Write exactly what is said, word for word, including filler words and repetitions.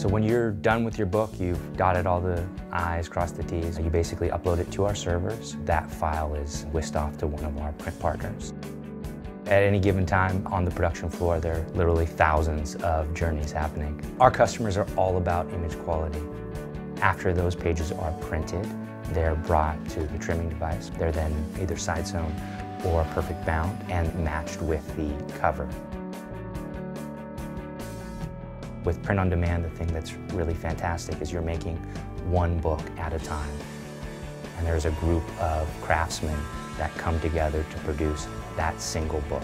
So when you're done with your book, you've dotted all the I's, crossed the T's. You basically upload it to our servers. That file is whisked off to one of our print partners. At any given time on the production floor, there are literally thousands of journeys happening. Our customers are all about image quality. After those pages are printed, they're brought to the trimming device. They're then either side sewn or perfect bound and matched with the cover. With print on demand, the thing that's really fantastic is you're making one book at a time. And there's a group of craftsmen that come together to produce that single book.